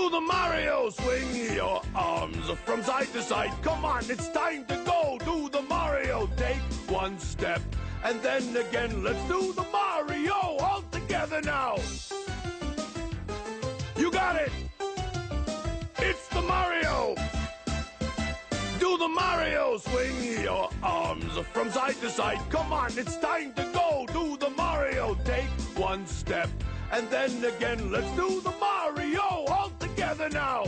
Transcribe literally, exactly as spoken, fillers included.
do the Mario. Swing your arms from side to side. Come on, it's time to go. Do the Mario. Take one step and then again. Let's do the Mario all together now. You got it. It's the Mario. Do the Mario. Swing your arms from side to side. Come on, it's time to go. Do the Mario. Take one step and then again. Let's do the Mario all together now.